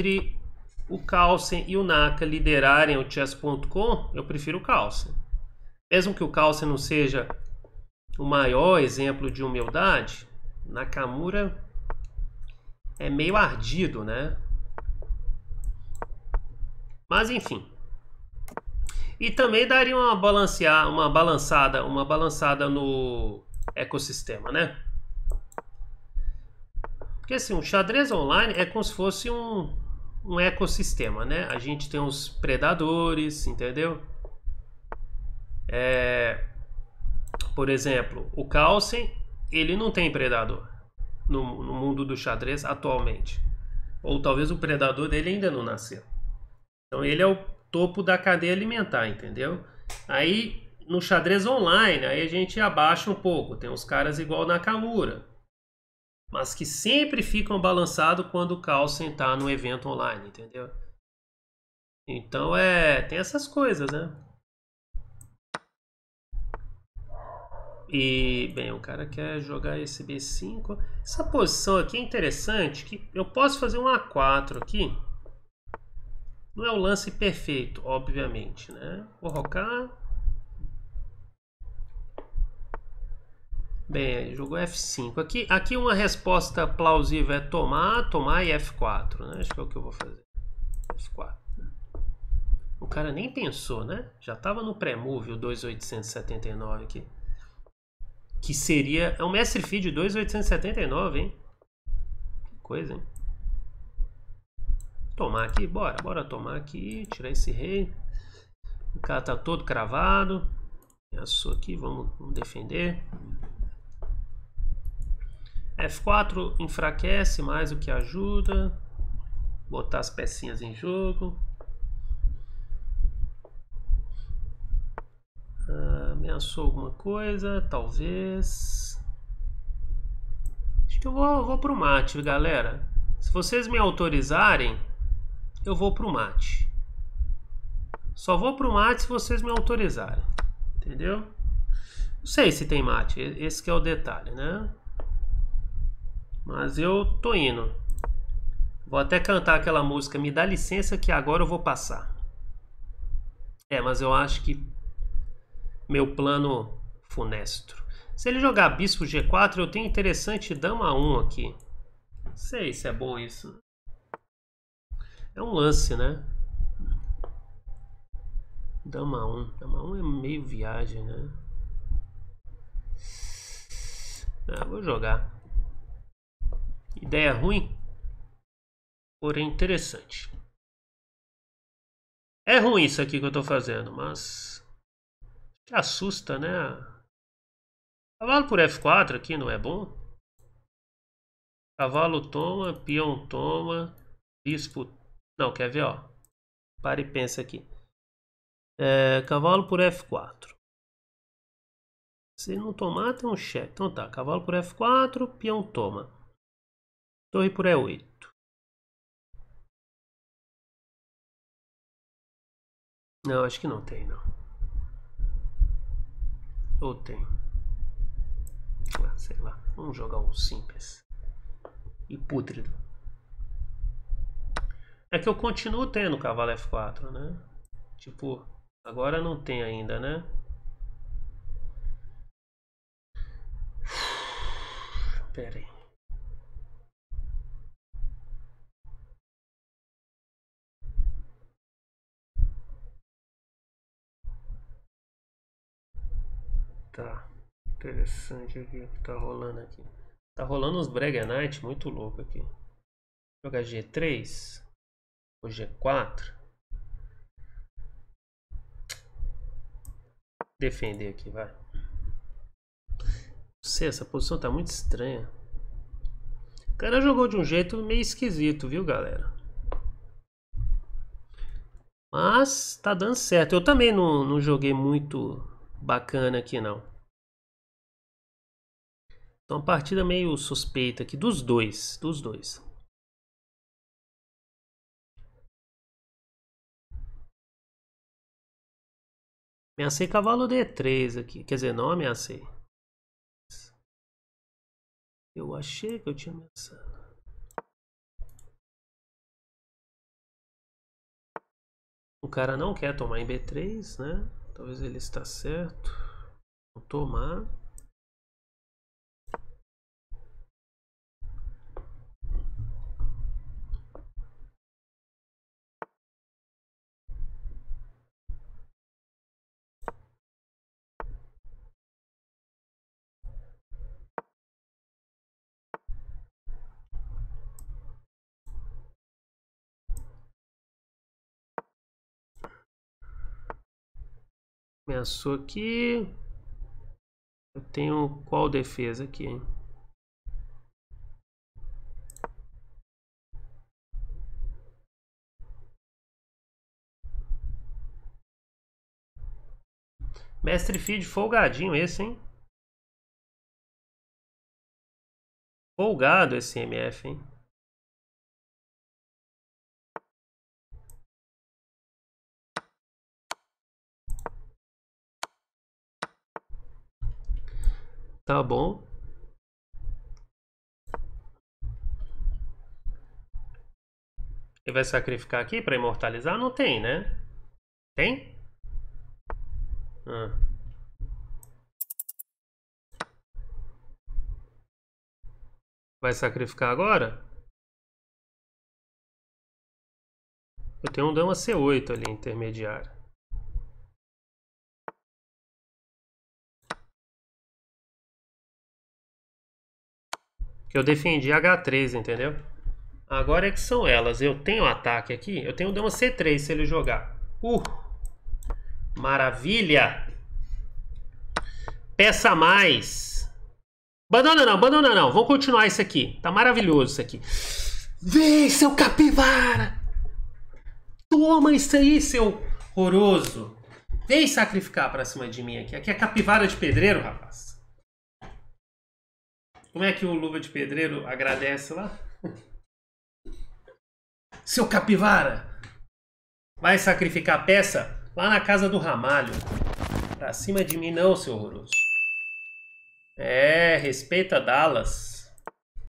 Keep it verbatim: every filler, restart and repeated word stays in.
entre o Carlsen e o Naka liderarem o chess ponto com, eu prefiro o Carlsen. Mesmo que o Carlsen não seja o maior exemplo de humildade, Nakamura é meio ardido, né? Mas enfim. E também daria uma balancear, uma balançada, uma balançada no ecossistema, né? Porque assim, o xadrez online é como se fosse um, um ecossistema, né? A gente tem os predadores, entendeu? É, por exemplo, o Carlsen, ele não tem predador no, no mundo do xadrez atualmente. Ou talvez o predador dele ainda não nasceu. Então ele é o topo da cadeia alimentar, entendeu? Aí no xadrez online, aí a gente abaixa um pouco. Tem uns caras igual Nakamura, mas que sempre ficam balançados quando o Carlsen tá no evento online, entendeu? Então é, tem essas coisas, né? E, bem, o cara quer jogar esse B cinco. Essa posição aqui é interessante, que eu posso fazer um A quatro aqui. Não é o lance perfeito, obviamente, né? Vou rocar. Bem, jogou F cinco. Aqui, aqui uma resposta plausível é tomar, tomar e F quatro, né? Acho que é o que eu vou fazer. F quatro. O cara nem pensou, né? Já estava no pré-move o dois mil oitocentos e setenta e nove aqui. Que seria... É um mestre F I de dois mil oitocentos e setenta e nove, hein? Que coisa, hein? Tomar aqui, bora. Bora tomar aqui, tirar esse rei. O cara tá todo cravado. Ameaçou aqui, vamos, vamos defender. F quatro enfraquece mais o que ajuda. Botar as pecinhas em jogo. Ah, ameaçou alguma coisa, talvez. Acho que eu vou, vou pro mate, galera. Se vocês me autorizarem, eu vou pro mate. Só vou pro mate se vocês me autorizarem. Entendeu? Não sei se tem mate, esse que é o detalhe, né? Mas eu tô indo. Vou até cantar aquela música. Me dá licença que agora eu vou passar. É, mas eu acho que meu plano funesto. Se ele jogar bispo G quatro, eu tenho interessante dama A um aqui. Não sei se é bom isso. É um lance, né? Dama A um. Dama A um é meio viagem, né? Ah, vou jogar. Ideia ruim, porém interessante. É ruim isso aqui que eu tô fazendo, mas assusta, né? Cavalo por F quatro aqui não é bom. Cavalo toma, peão toma, bispo... Não, quer ver, ó? Para e pensa aqui. É, cavalo por F quatro. Se não tomar, tem um cheque. Então tá, cavalo por F quatro, peão toma. Torre por E oito. Não, acho que não tem, não. Ou tem. Ah, sei lá. Vamos jogar um simples. E pútrido. É que eu continuo tendo cavalo F quatro, né? Tipo, agora não tem ainda, né? Pera aí. Tá, interessante aqui o que tá rolando aqui. Tá rolando uns Brega Knight muito louco aqui. Jogar G três ou G quatro. Defender aqui, vai. Não sei, essa posição tá muito estranha. O cara jogou de um jeito meio esquisito, viu, galera? Mas tá dando certo. Eu também não, não joguei muito bacana aqui, não. Então, uma partida meio suspeita aqui dos dois, dos dois. Ameacei cavalo D três aqui, quer dizer, não ameacei. Eu achei que eu tinha ameaçado. cara não quer tomar em B três, né? Talvez ele está certo. Vou tomar. Ameaçou aqui. Eu tenho qual defesa aqui? Mestre feed folgadinho esse, hein? Folgado esse M F, hein? Tá bom. Ele vai sacrificar aqui para imortalizar? Não tem, né? Tem? Ah. Vai sacrificar agora? Eu tenho um dama C oito ali, intermediário. Que eu defendi H três, entendeu? Agora é que são elas. Eu tenho ataque aqui. Eu tenho dama C três se ele jogar. Uh! Maravilha! Peça mais! Abandona não, abandona não. Vamos continuar isso aqui. Tá maravilhoso isso aqui. Vem, seu capivara! Toma isso aí, seu horroroso! Vem sacrificar pra cima de mim aqui. Aqui é capivara de pedreiro, rapaz. Como é que o Luva de Pedreiro agradece lá? Seu capivara! Vai sacrificar a peça lá na casa do Ramalho. Pra cima de mim não, seu horroroso. É, respeita Dallas.